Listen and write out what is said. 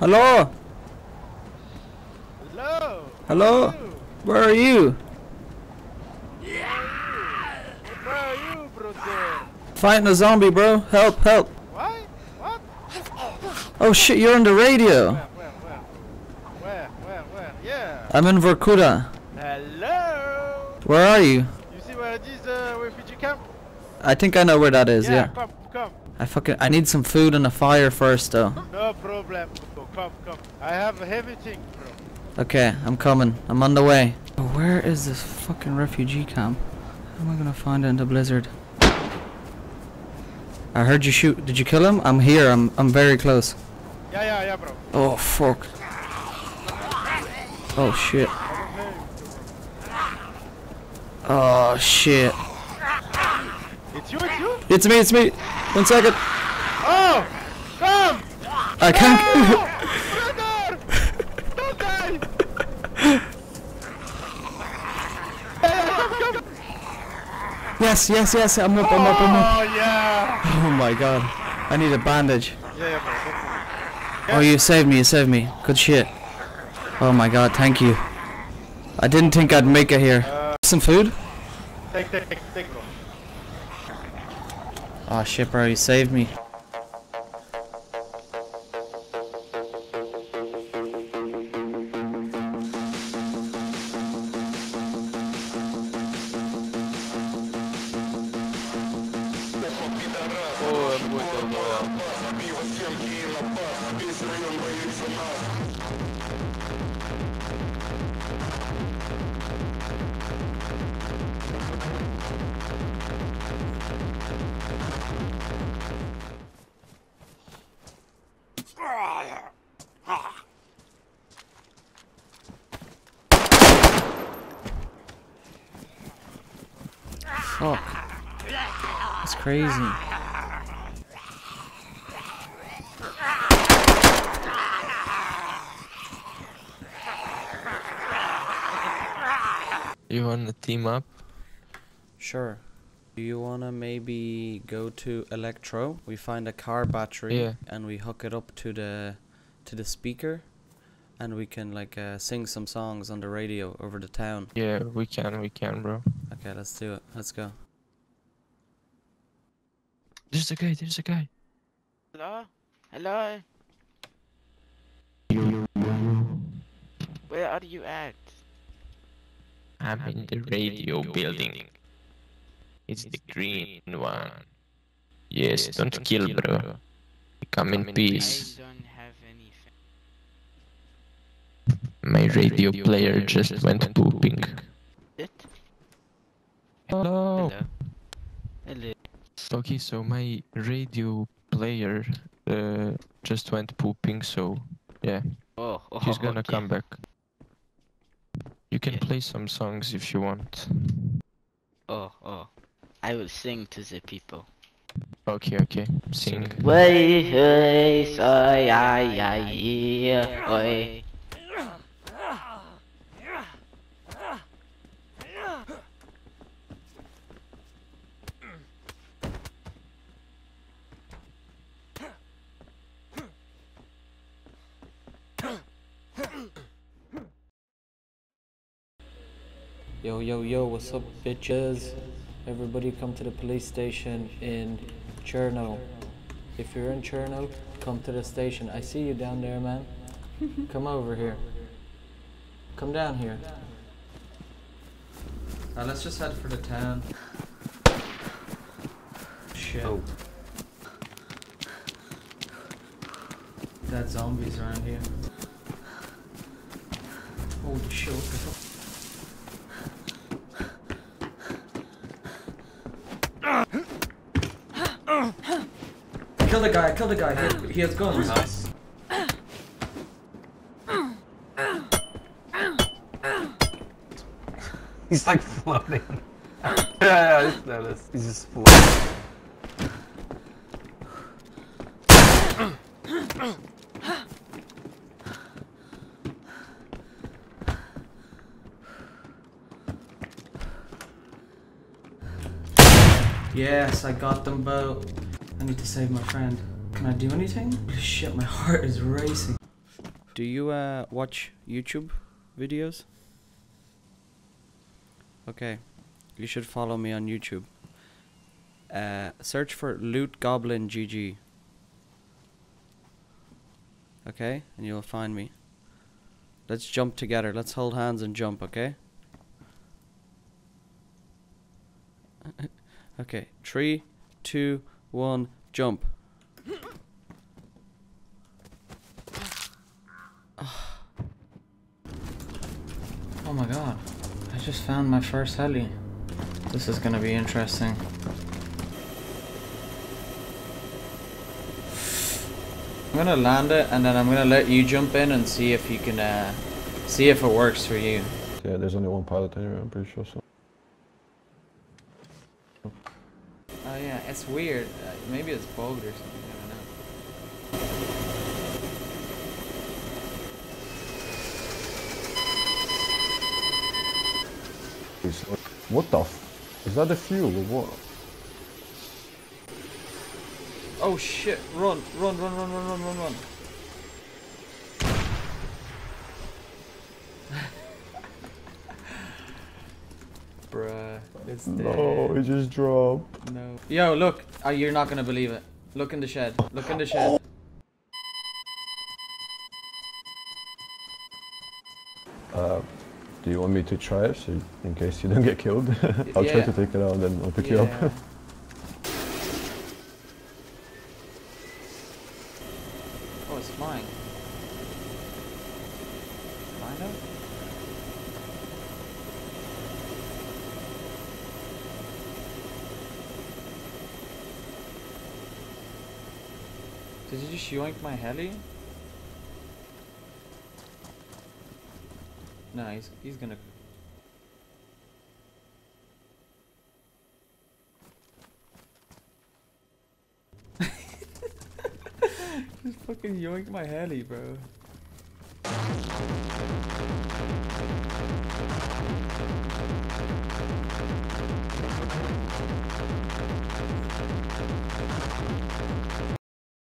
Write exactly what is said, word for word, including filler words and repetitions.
Hello? Hello? Hello? Where are you? Yeah. Where are you, bro? Fighting a zombie, bro. Help, help. What? What? Oh shit, you're on the radio. Where, where, where? Where, where, where? Yeah. I'm in Verkuta. Hello? Where are you? You see where it is, uh, refugee camp? I think I know where that is, yeah. yeah. Come, come. I fucking I need some food and a fire first though. No problem. Come, come. I have everything, bro. Okay, I'm coming. I'm on the way. Where is this fucking refugee camp? How am I gonna find it in the blizzard? I heard you shoot. Did you kill him? I'm here. I'm I'm very close. Yeah, yeah, yeah, bro. Oh fuck. Oh shit. Oh shit. It's you, it's you? It's me, it's me. One second. Oh! Come! I can't. No! Don't die! Yes, yes, yes. I'm up, I'm up, I'm up. Oh, yeah. Oh, my God. I need a bandage. Yeah, yeah, bro. Oh, you saved me, you saved me. Good shit. Oh, my God. Thank you. I didn't think I'd make it here. Uh, Some food? Take, take, take, take, bro. Aw, oh, shit, bro, you saved me. Fuck. That's crazy. You wanna team up? Sure. Do you wanna maybe go to Electro? We find a car battery, yeah, and we hook it up to the to the speaker, and we can like uh, sing some songs on the radio over the town. Yeah, we can, we can, bro. Okay, let's do it. Let's go. There's a guy, there's a guy. Hello? Hello? Where are you at? I'm in the radio building. It's the green one. Yes, don't kill, bro. Come in peace. I don't have anything. My radio player just went pooping. Hello. Hello. Hello. Okay, so my radio player uh, just went pooping, so yeah, oh, oh, he's gonna okay. come back. You can yeah. play some songs if you want. Oh, oh, I will sing to the people. Okay, okay, sing. Wait, wait, sorry, I, I, yeah, wait. Yo, yo, yo, what's up, bitches? Everybody come to the police station in Cherno. If you're in Cherno, come to the station. I see you down there, man. Come over here. Come down here. Now let's just head for the town. Shit. Oh. Dead zombies around here. Holy shit, what the fuck? Kill the guy, kill the guy, he, he has guns. Nice. He's like floating. Yeah, yeah, I just noticed. He's just floating. Yes, I got them both. I need to save my friend. Can I do anything? Shit, my heart is racing. Do you uh, watch YouTube videos? Okay, you should follow me on YouTube. Uh, search for Loot Goblin G G. Okay, and you'll find me. Let's jump together. Let's hold hands and jump, okay? Okay, three, two, one, jump. Oh my god, I just found my first heli. This is gonna be interesting. I'm gonna land it and then I'm gonna let you jump in and see if you can, uh, see if it works for you. Yeah, there's only one pilot anyway, I'm pretty sure so. Oh yeah, it's weird. Uh, maybe it's bugged or something, I don't know. What the f? Is that the fuel or what? Oh shit, run, run, run, run, run, run, run, run. Bruh, it's dead. No, it just dropped. No. Yo, look, oh, you're not gonna believe it. Look in the shed, look in the shed. Oh. Uh, do you want me to try it, so in case you don't get killed? I'll yeah. try to take it out, then I'll pick yeah. you up. Oh, it's flying. Find out? Did you just yoink my heli? No, he's, he's gonna... Just fucking yoinked my heli, bro.